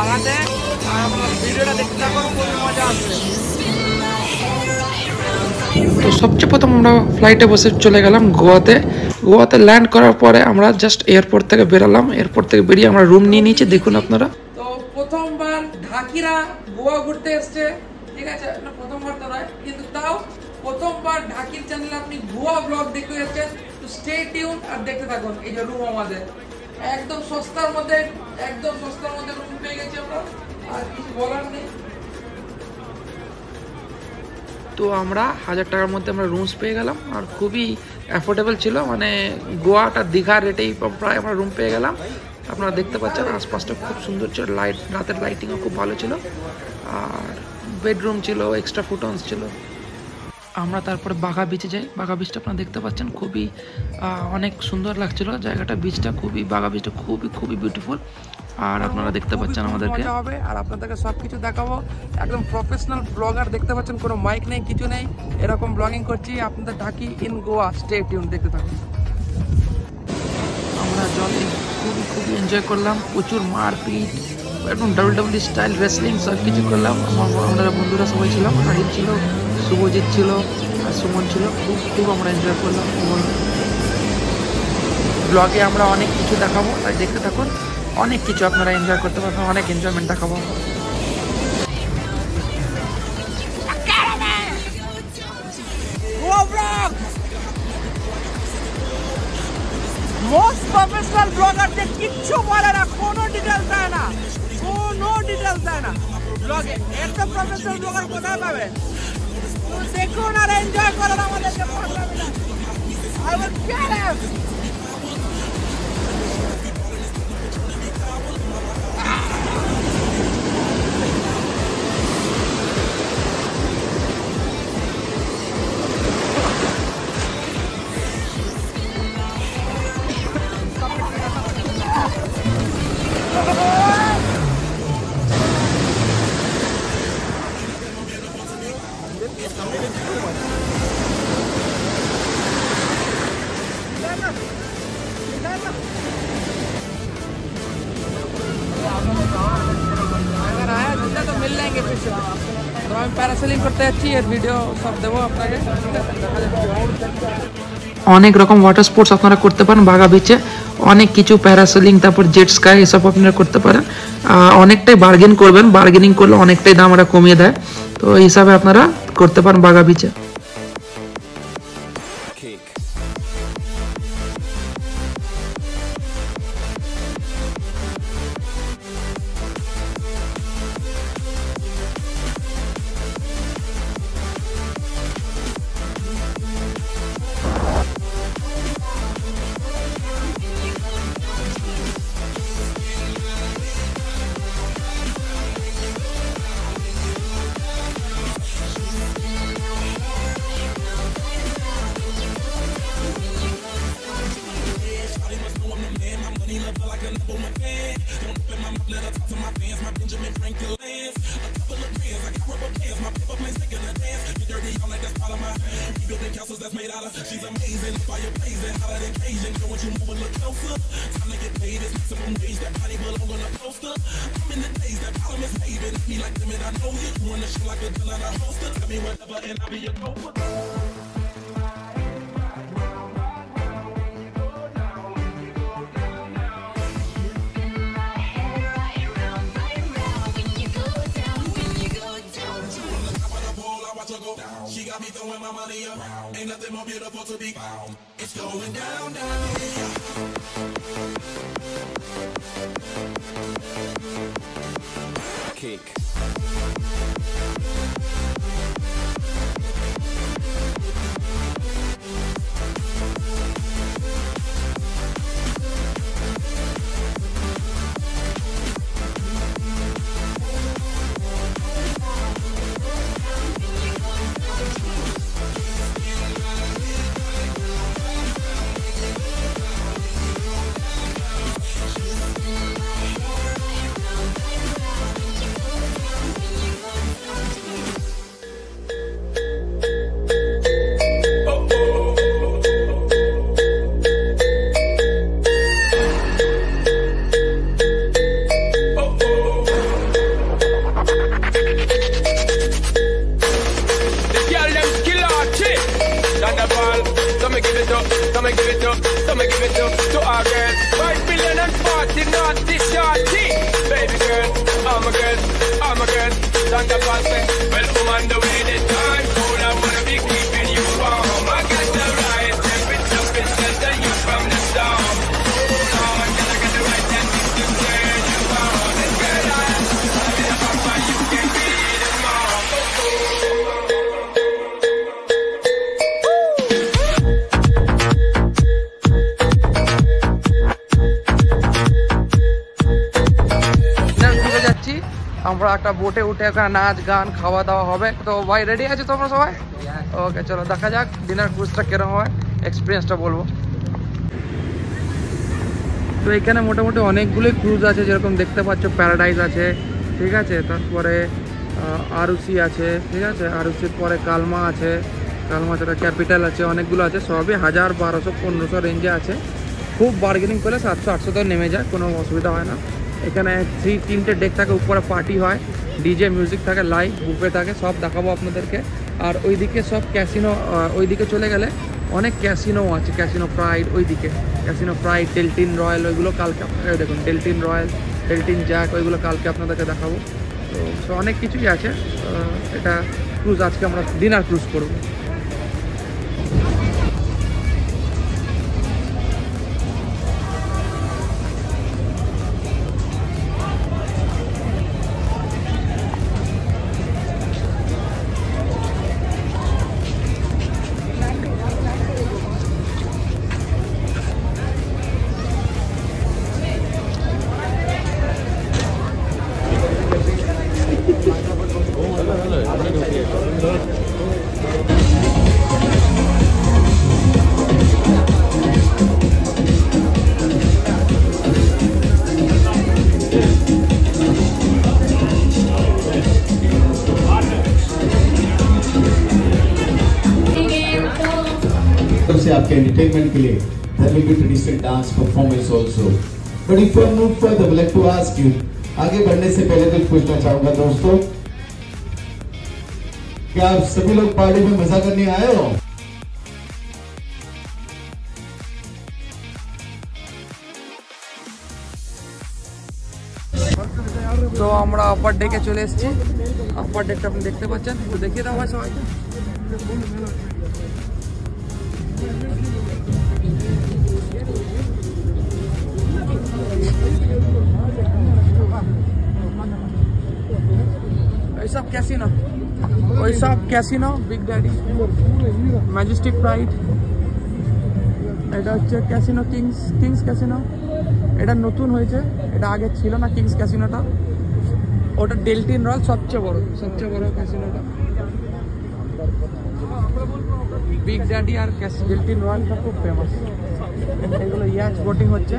ভাড়াতে ভিডিওটা দেখতে থাকুন, খুবই মজা আসবে। তো সবচেয়ে প্রথম আমরা ফ্লাইটে বসে চলে গেলাম গোয়াতে। গোয়াতে ল্যান্ড করার পরে আমরা জাস্ট এয়ারপোর্ট থেকে বেরালাম, এয়ারপোর্ট থেকে বেরিয়ে আমরা রুম নিয়ে নিয়েছি, দেখুন আপনারা। তো প্রথমবার ঢাকিরা গোয়া ঘুরতে এসছে, ঠিক আছে, প্রথমবার তো নয় কিন্তু তাও প্রথমবার ঢাকির চ্যানেলে আপনি গোয়া ব্লগ দেখে এসছেন, তো স্টে টিউন আর দেখতে থাকুন। এই যে রুম আমাদের একদম সস্তার মধ্যে, একদম সস্তার মধ্যে রুম পেয়ে গেছি আমরা, আর কিছু বলার নেই। তো আমরা 1000 টাকার মধ্যে আমরা রুমস পেয়ে গেলাম, আর খুবই অ্যাফোর্ডেবল ছিল, মানে গোয়াটা দীঘার রেটেই প্রায় আমরা রুম পেয়ে গেলাম। আপনারা দেখতে পাচ্ছেন আশপাশটা খুব সুন্দর ছিল, লাইট, রাতের লাইটিংও খুব ভালো ছিল, আর বেডরুম ছিল, এক্সট্রা ফুটনস ছিল। আমরা তারপরে বাঘা বিচে যাই। বাঘা বিচটা আপনারা দেখতে পাচ্ছেন খুবই অনেক সুন্দর লাগছিলো জায়গাটা, বিচটা খুবই, বাঘা বিচটা খুবই খুবই বিউটিফুল। আর আপনারা দেখতে পাচ্ছেন আমাদেরকে হবে, আর আপনাদেরকে সব কিছু দেখাবো, একদম প্রফেশনাল ব্লগার দেখতে পাচ্ছেন, কোনো মাইক নেই, কিছু নেই, এরকম ব্লগিং করছি আপনাদের ঢাকি ইন গোয়া, স্টে টিউন, দেখতে থাকুন। আমরা জলে খুবই খুবই এনজয় করলাম, প্রচুর মারপিট, একদম WWE স্টাইল রেসলিং সব কিছু করলাম। আমরা বন্ধুরা সবাই ছিলাম, হারিফ ছিল, শুভজিৎ ছিল, আর সুমন ছিল, খুব খুব আমরা এনজয় করলাম। ব্লগে আমরা অনেক কিছু দেখাবো, তাই দেখতে থাকুন, অনেক কিছু আপনারা এনজয় করতে পারবেন, অনেক এনজয়মেন্ট দেখাবো। মোস্ট প্রফেশনাল ব্লগারদের কিচ্ছু বলে না, কোনো ডিটেলস দেয় না, কোনো ডিটেলস দেয় না ব্লগে, এত প্রফেশনাল ব্লগার কোথায় পাবে? দেখুন আর এনজয় করেন আমাদেরকে। অনেক রকম ওয়াটার স্পোর্টস আপনারা করতে পারেন বাগা বিচে, অনেক কিছু প্যারাসেলিং, তারপর জেট স্কাই, এসব আপনারা করতে পারেন। অনেকটাই বার্গেন করবেন, বার্গেনিং করলে অনেকটাই দাম ওরা কমিয়ে দেয়, তো এই হিসাবে আপনারা করতে পারেন বাগা বিচে। She got me throwing my money around. Ain't nothing more beautiful to be found. It's going down, down. Kick. Come and give it up to our girl. 5 million and 40, not this shorty. Baby girl, I'm a girl, I'm a girl. Santa Claus, well, I'm on the way this time. Cool, I wanna be keeping you warm. I got the right temperature, it's just that you from the storm. Hold on, cause I got the right temperature to turn you on. This girl, I'm in a papa, you can be the mom. আমরা একটা বোটে উঠে ওখানে নাচ গান খাওয়া দাওয়া হবে। তো ভাই রেডি আছে তোমরা সবাই? ওকে চলো দেখা যাক ডিনার ক্রুজটা কিরকম হয়, এক্সপিরিয়েন্সটা বলবো। তো এখানে মোটামুটি অনেকগুলোই ক্রুজ আছে, যেরকম দেখতে পাচ্ছ প্যারাডাইজ আছে, ঠিক আছে, তারপরে আরুসি আছে, ঠিক আছে, আরুসির পরে কালমা আছে, কালমা ছাড়া ক্যাপিটাল আছে, অনেকগুলো আছে, সবই 1000, 1200, 1500 রেঞ্জে আছে। খুব বার্গেনিং করলে 700, 800 তো নেমে যায়, কোনো অসুবিধা হয় না। এখানে 3-3টে ডেক থাকে, উপরে পার্টি হয়, ডিজে মিউজিক থাকে, লাইভ বুফে থাকে, সব দেখাবো আপনাদেরকে। আর ওইদিকে সব ক্যাসিনো, ওইদিকে চলে গেলে অনেক ক্যাসিনো আছে, ক্যাসিনো প্রাইড, ওইদিকে ক্যাসিনো প্রাইড, ডেলটিন রয়্যাল, ওইগুলো কালকে আপনারা দেখুন, ডেলটিন রয়্যাল, ডেলটিন জ্যাক, ওইগুলো কালকে আপনাদেরকে দেখাবো। তো অনেক কিছুই আছে। এটা ক্রুজ, আজকে আমরা ডিনার ক্রুজ করবো। आपके एंटरटेनमेंट के लिए there will be traditional dance performance also. But if I move further, I like to ask you, आगे बढ़ने से पहले कुछ पूछना चाहूँगा दोस्तों, क्या आप सभी लोग पार्टी में मजा करने आए हो? तो আমরা আপার ডেকে চলে এসেছি। আপার ডেকটা আপনি দেখতে পাচ্ছেন, একটু দেখিয়ে দাও ভাই সবাইকে। सब casino, big daddy, majestic pride, এটা হচ্ছে ক্যাসিনো কিংস ক্যাসিনো। এটা নতুন হয়েছে, এটা আগে ছিল না কিংস ক্যাসিনোটা, ওটা ডেলটিন রয়্যাল সবচেয়ে বড় ক্যাসিনোটা। বিগ ড্যাডি আর ডেলটিন রয়্যালটা খুব ফেমাস, এগুলো ইয়াচ বোটিং হচ্ছে।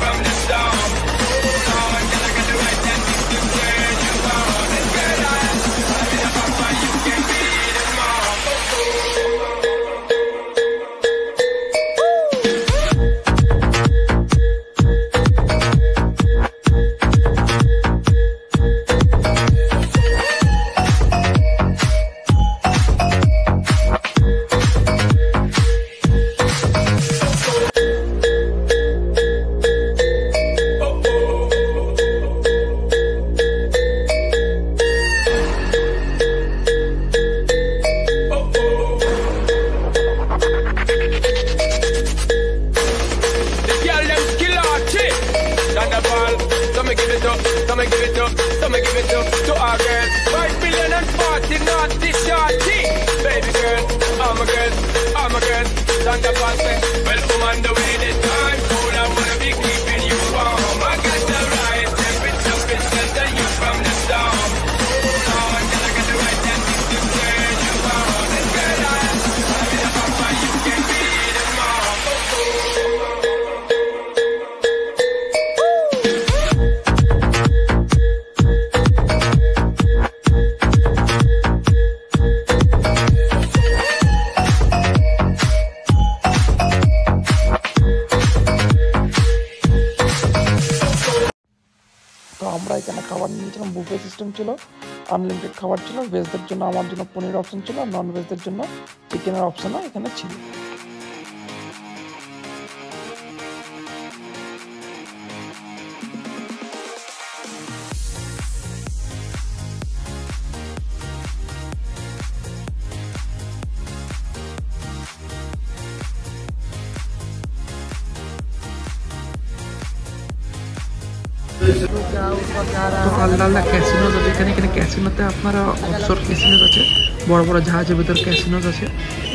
From the আমরা এখানে খাবার নিয়েছিলাম, বুফে সিস্টেম ছিল, আনলিমিটেড খাবার ছিল। ভেজদের জন্য আমার জন্য পনির অপশন ছিল, নন ভেজদের জন্য চিকেনের অপশনও এখানে ছিল। আলাদা আলাদা ক্যাসিনোজ আছে এখানে। এখানে ক্যাসিনোতে আপনারা অফশোর ক্যাসিনোজ আছে, বড় বড় জাহাজের ভিতর ক্যাসিনোজ আছে।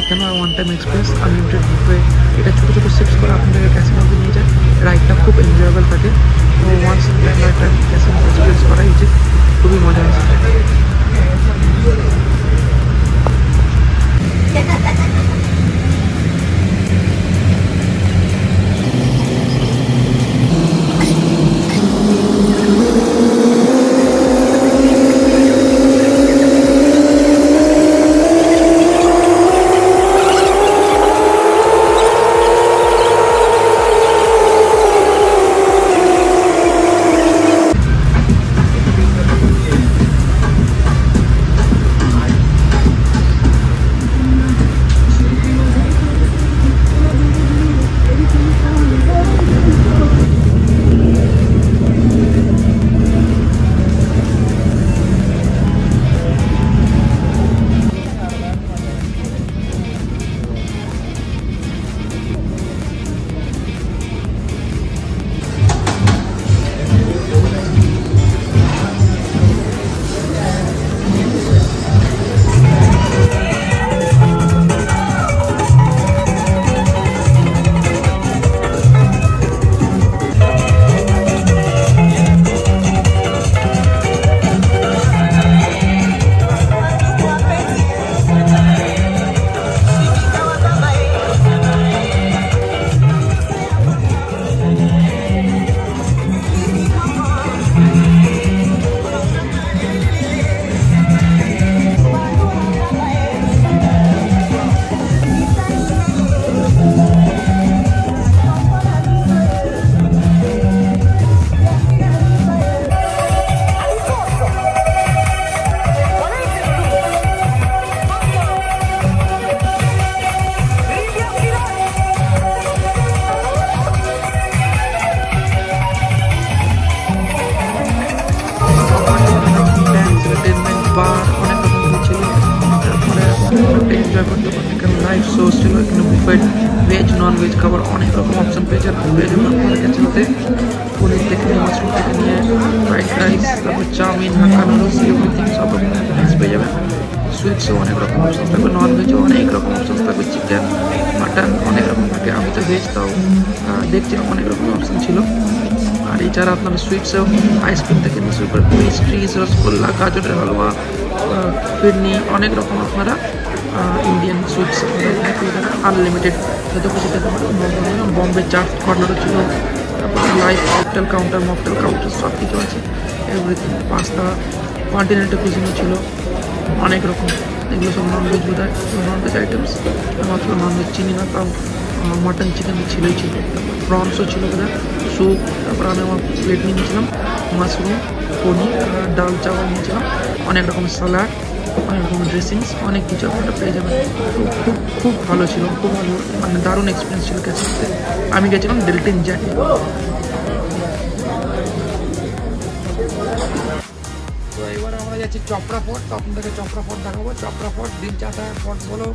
এখানে one time experience, unlimited buffet, এটা ছোটো ছোটো সিপস করে আপনাদের ক্যাসিনোতে নিয়ে যায়। রাইডটা খুব এনজয়েবল থাকে, তো ওয়ান্স একটা ক্যাসিনো এক্সপিরিয়েন্স করা উচিত, খুবই মজা আছে। ভেজ ননভেজ খাবার অনেক রকম অপশন পেয়েছে। ভেজ আপনার কাছে হতে পনির থেকে মাশরুম থেকে নিয়ে ফ্রাইড রাইস, তারপর চাউমিন, হাক্কা নুডলস, এভরিথিং সব রকম পেয়ে যাবেন। সুইটসও অনেক রকম অপশন থাকবে, ননভেজও অনেক রকম অপশন থাকবে, চিকেন মাটন অনেক রকম থাকে। আমি তো ভেজ, তাও দেখছিলাম অনেক রকম অপশন ছিল। আর এছাড়া আপনার সুইটসেও আইসক্রিম থেকে নিয়ে সুপার পেস্ট্রিজ, রসগোল্লা, গাজরের হালুয়া, ফিরনি, অনেক রকম আপনারা ইন্ডিয়ান সুইটস আনলিমিটেড যত খুশি খেতে পারেন। বম্বে চাট কর্নারও ছিল, তারপর live cocktail counter, mocktail counter সব কিছু আছে, এভরিথিং। পাস্তা, কন্টিনেন্টাল কুজিনও ছিল অনেক রকম। এগুলো সব ননভেজ বোধহয়, ননভেজ আইটেমস, মাত্র ননভেজ চিনি না, তাও মটন চিকেন ছিলই ছিল। তারপর প্রনসও ছিল বোধহয়, স্যুপ, তারপর আমি আমার প্লেট নিয়ে নিয়েছিলাম মাশরুম, পনির, ডাল, চাউল নিয়েছিলাম, অনেক রকমের স্যালাড, অনেক রকমের ড্রেসিংস, অনেক কিছু আপনারা পেয়ে যাবেন। খুব খুব ভালো ছিল, খুব ভালো, মানে দারুণ এক্সপিরিয়েন্স ছিল ক্যাসিনোতে। আমি গেছিলাম ডেলটিন জ্যাক। তো এবার আমরা যাচ্ছি চপড়া ফোর্ট, তো আপনাদেরকে চপড়া ফোর্ট দেখাবো। চপড়া ফোর্ট দিল চাতা ফোর্ট বলেও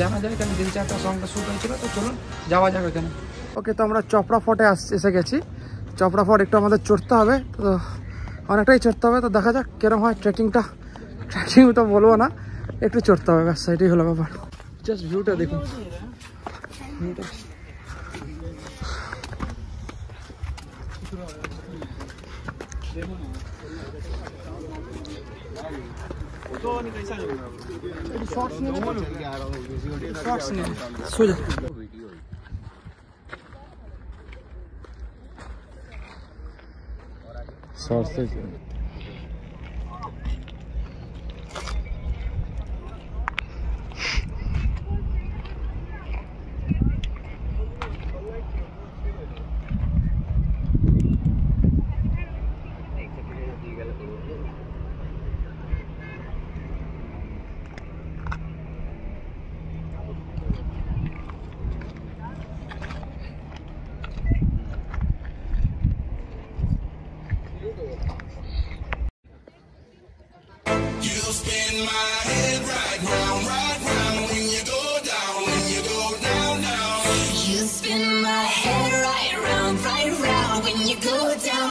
জানা যায়, কারণ দিল চাতা সঙ্গে শ্যুট হয়েছিল। তো চলুন যাওয়া যাক ওখানে। ওকে, তো আমরা চপড়া ফোর্টে এসে গেছি। চপড়া ফোর্ট একটু আমাদের চড়তে হবে, তো অনেকটাই চড়তে হবে। তো দেখা যাক কীরকম হয় ট্রেকিংটা। ট্রেকিং তো বলবো না, একটু চড়তে হবে, ব্যাস, এটাই হলো ব্যাপার। জাস্ট ভিউটা দেখুন, সোজা shorts. spin my head right round.